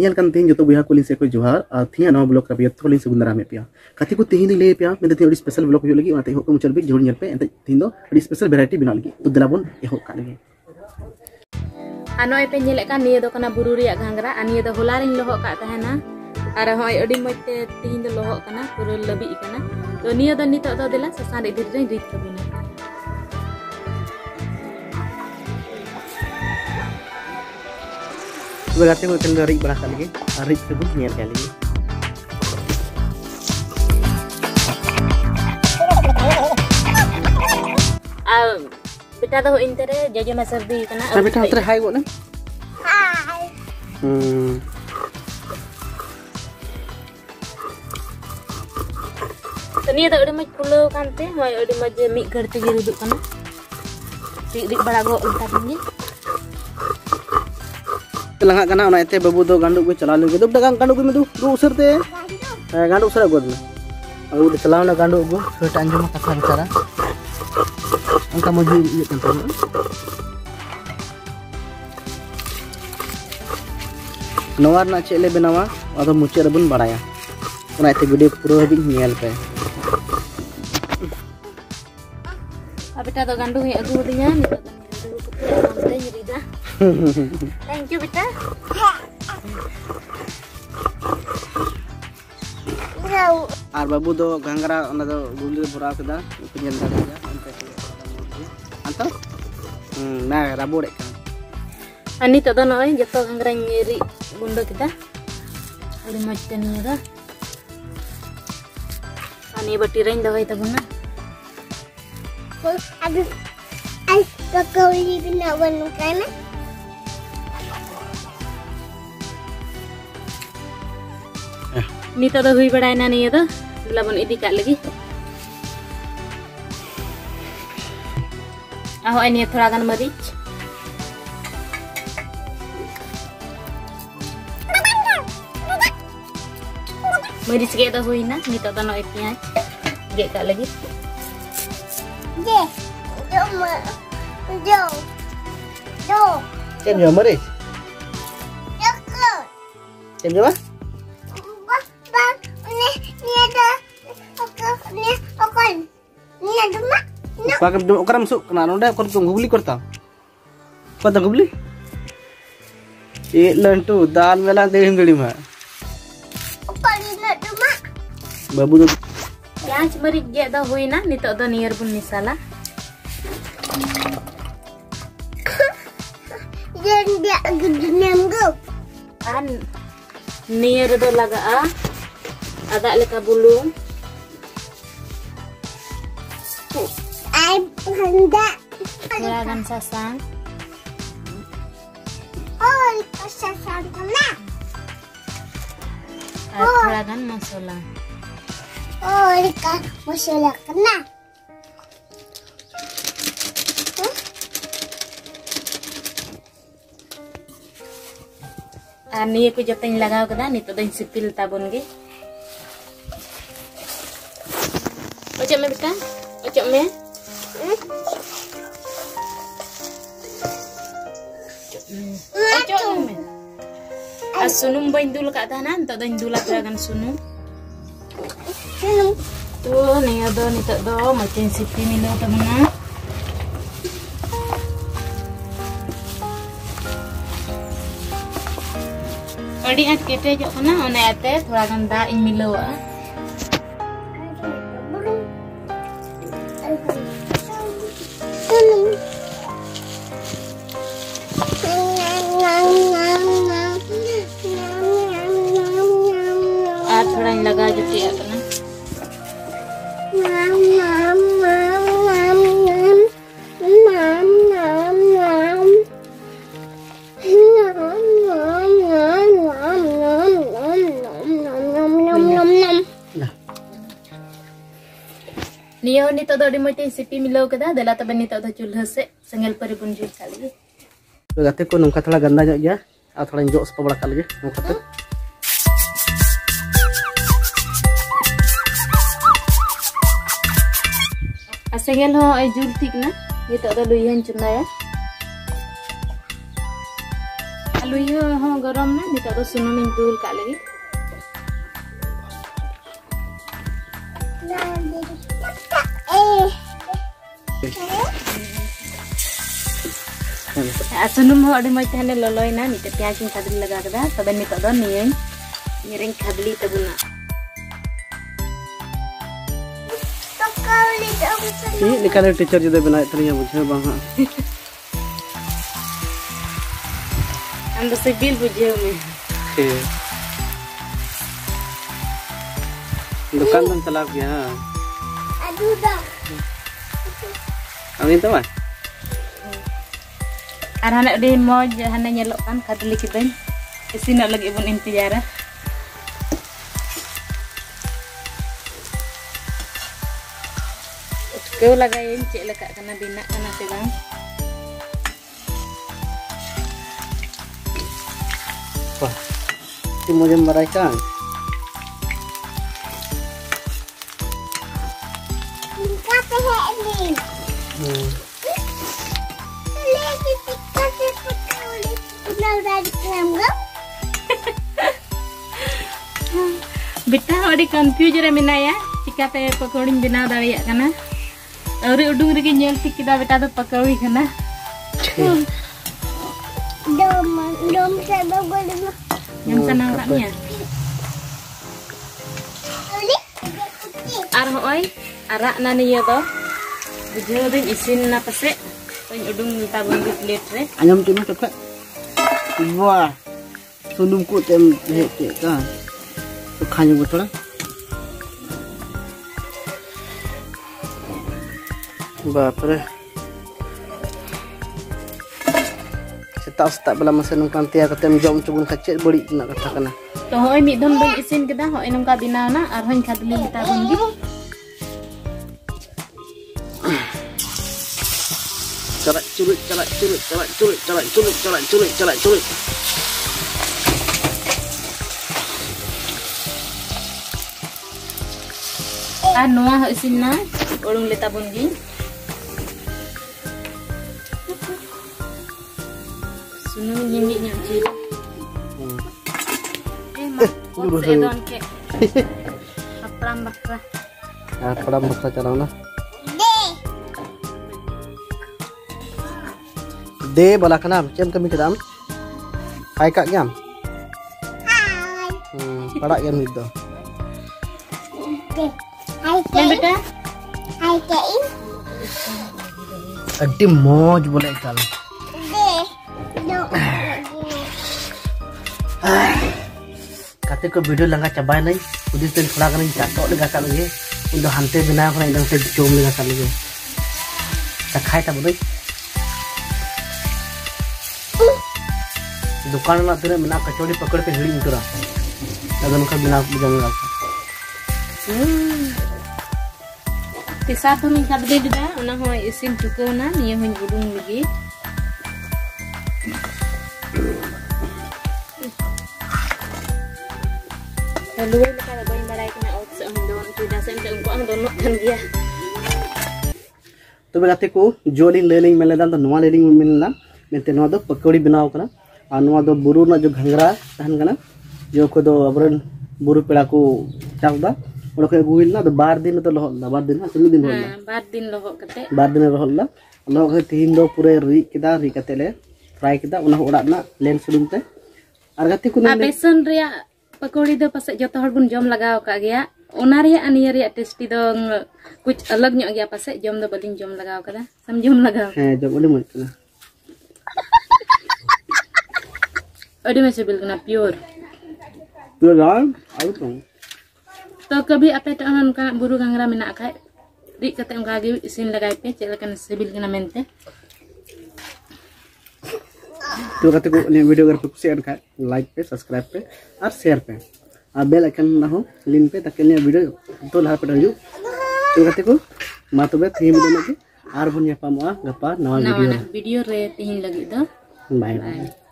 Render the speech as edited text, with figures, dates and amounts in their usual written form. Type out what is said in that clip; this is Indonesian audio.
ᱧᱮᱞᱠᱟᱱ ᱛᱮᱦᱮᱧ ᱡᱚᱛᱚ ᱵᱚᱭᱦᱟ ᱠᱚ ᱞᱤᱧ ᱥᱮᱠᱚ ᱡᱚᱦᱟᱨ ᱟᱨ ᱛᱮᱦᱮᱧ ᱱᱚᱣᱟ ᱵᱞᱚᱜ ᱨᱮ ᱡᱚᱛᱚ ᱞᱤᱧ ᱥᱟᱹᱜᱩᱱ ᱫᱟᱨᱟᱢᱮᱫ ᱯᱮᱭᱟ ᱠᱟᱛᱷᱟ ᱠᱚ ᱛᱮᱦᱮᱧ ᱞᱟᱹᱭ ᱯᱮᱭᱟ ᱢᱮᱱᱫᱟ ᱛᱮᱦᱮᱧ ᱟᱹᱰᱤ ᱥᱯᱮᱥᱟᱞ ᱵᱞᱚᱜ ᱦᱩᱭᱩᱜ ᱞᱟᱹᱜᱤᱫ ᱚᱱᱟᱛᱮ ᱦᱚᱸ ᱠᱚᱢ ᱪᱟᱞ ᱵᱤ ᱡᱚᱦᱟᱨ ᱧᱮᱞ ᱯᱮ ᱮᱱᱛᱮ ᱛᱮᱦᱮᱧ ᱫᱚ ᱟᱹᱰᱤ ᱥᱯᱮᱥᱟᱞ ᱵᱷᱮᱨᱟᱭᱴᱤ ᱵᱮᱱᱟᱣ ᱞᱟᱹᱜᱤᱫ ᱛᱚ ᱫᱮᱞᱟᱵᱚᱱ ᱮᱦᱚᱵ ᱠᱟᱜ ᱞᱮᱜᱮ ᱟᱨ ᱱᱚᱜᱼᱚᱭ ᱯᱮ ᱧᱮᱞᱮᱫ ᱠᱟᱱ ᱱᱤᱭᱟᱹ ᱫᱚ ᱠᱟᱱᱟ ᱵᱩᱨᱩ ᱨᱮᱭᱟᱜ ᱜᱷᱟᱸᱜᱽᱨᱟ ᱟᱨ ᱱᱤᱭᱟᱹ ᱫᱚ ᱦᱚᱞᱟ ᱨᱤᱧ ᱞᱚᱦᱚᱫ ᱠᱟᱜ ᱛᱟᱦᱮᱱᱟ ᱟᱨ ᱦᱚᱸᱜᱼᱚᱭ ᱟᱹᱰᱤ ᱢᱚᱡᱽ ᱛᱮ ᱛᱮᱦᱮᱧ ᱫᱚ ᱞᱚᱦᱚᱫ ᱠᱟᱱᱟ ᱯᱩᱨᱟᱹ ᱞᱟᱹᱵᱤᱫ ᱠᱟᱱᱟ ᱛᱚ ᱱᱤᱭᱟᱹ ᱫᱚ ᱱᱤᱛᱚᱜ ᱫᱚ ᱫᱮᱞᱟ ᱥᱟᱥᱟᱝ ᱨᱮ ᱤᱫᱤ ᱨᱤᱧ ᱨᱤᱫ ᱛᱟᱵᱚᱱᱟ berarti mau kendari berasa lagi tarik sebut niat kali ini beta tahu intere jaja maserdi karena tapi tahu terhai kok nih ternyata udah maju pulau kante mau udah maju mik gerti geruduk karena di barago untapnya Telangak kana ona ete babu do ganduk gue celalu gue do dagang ganduk gue do usir teh ganduk usir gue kalau udah celalu na ganduk gue sudah tanjung kasar cara angka mau jadi tempat nawar na cek le benawa atau muci rebun baraya ona ete gede pura habis nyel pe apa itu ganduk ya gue dinya Thank you beta. Ar babu do gangara ona do guli pura kada penyenda kada antar nah rabu rek kan ani todo noi jato gangara nyeri bundo kita adu macten nira ani bati rein dawai tabuna adu ai kakau ini bina wanu kana Nita tuh hui pada enak nih ya tuh, belum idikat lagi. Aku ini thuragan merich. Merich kayak tuh hui na, nita tuh noe pinya, idikat lagi. Je, jo. Cemjo merich. Joko. Cemjo apa? Pakai demo kram su kena udah kor tunggu beli kor tahu kor tunggu beli lentu dal mela deh gede mah babu tuh yang cemari gak tahu ini nah nitok tuh niar pun misalnya jadi dia gede nenggo kan niar tuh laga ada leka bulung Juragan sasang. Oh, sasang kena. Juragan masala. Oh, ikan masala kena. Ani aku jatuhin lagau kena, ni tu dah sipil tabun ke. Macam mana betul? Macam mana? Sunum bain dulu ke tahanan, tak ada dulu lagi sunum. Tuh, nih ada nih tak do, macam sipi minum temennya. Adi at kita jauh mana, one ate thuragan da in miloa. Laga juga kan. Niyo nito do di motin sipi milau kada dala taban nito do chulha se sengel paribun jil kali. Gate ko nungka thala ganda ja athala njok sepabla kali nungka. Segel ho ay jul tik na nito do luyan chunda ya Alui ho garam na, nita do sunum in dul kak lagi. Sunum ho adi moch thane loloi na, nita piyaj in khadli laga kada, tabe nita do niyain, niyain khadli tabuna. Ini kalau teacher juga benar ternyata bujur bangga. Anda sebil bujur me. Dukan dan selap ya. Aduh dah. Amin tuan. Arahana udah mau hanya nyelokkan kaduli kita. Kesini lagi pun intiara. Kau lagain cek lekak kena binak kena tegang. Wah, ini mau meraikan. Buka pehek ni. Lagi kita kau nak dari kelambu. Betah ada confuse ramina ya. Jika pehek pakorin binau dari kena. Auri udung rigi nyel tikida beta do pakawi kana. Dom sada golima. Yang sanang raknya. Ar hoy arak naniya do. Bujur ring isin na pase. Pun udung tabung di plate re. Anyam cuma tepat. Wah. Sunum ku tem hete ka. Khanya butla. Bapre setak-setak bela masa nung kantia katem jom cubun kacet beri nak kata kana to hoy mid don bang isin kedah hoy nung ka binaw na ar hoy kadli ta rongi calak culut calak culut calak culut calak culut calak culut calak culut anwa hoy isin na ulung leta bungi Sunung nyimik nyamcil. Mak, sedon ke. Apram bakra carana. De balak nam, cem kami kedam. Hai kak nyam. Hai. Parak jam itu. Hai kak. Beta. Hai kak in. Adi moj boleh kalau. Kata ko video langka cabai nai, udah tuh pulang nai jatuh dengan kalau ye, udah hantar benar nai dengan terjom dengan kalau ye, tak kaya tak boleh. Dukan mana tuh nai benar kecuali pakai penghiling kira, dalam kau benar berjalan apa? Pisah tuh minta beli juga, orang mau isin juga na, ni yang hujung lagi. Lalu kita ada boleh balai kena otak seundon tidak sampai engkau angdonok kan dia. Tu beratiku jolin leling meledan tu nuah leling meledan, mete nuah tu pakori binau kena, nuah tu buru na jo ghangra tahan kena, jo kodo abran buru pelaku cakda, orang kaya guil na tu bar din tu lohol, bar din na sini din lohol. Bar din lohol kete. Bar din lohol lah, lohol kaya tihindo pura rik kita rik kete le, fry kita unah urat na lens film te. Argatiku na. Abesan ria. Pakori do pasal joto hor pun jom lagau kak ya. Onaria aniaria testi dong kuch alag nyok ya pasal jom do baling jom lagau kada. Sam jom lagau. Jom boleh macam mana? Ada macam bilkena pure. Pure lah, aku tahu. Tahu kebih apa itu orang kena buru kangra mina kak. Di kata orang kaki isin lagai pe, celakan sebilkena mente. तो कहते को ने वीडियो अगर आपको शेयर का लाइक पे सब्सक्राइब पे और शेयर पे और बेल आइकन ना हो लिंक पे ताकि ने वीडियो तो लहा पे डाल दो तो कहते को मातबे थीम देना की और बनिया पामा गप्पा नया वीडियो रे तीन लगी द बाय बाय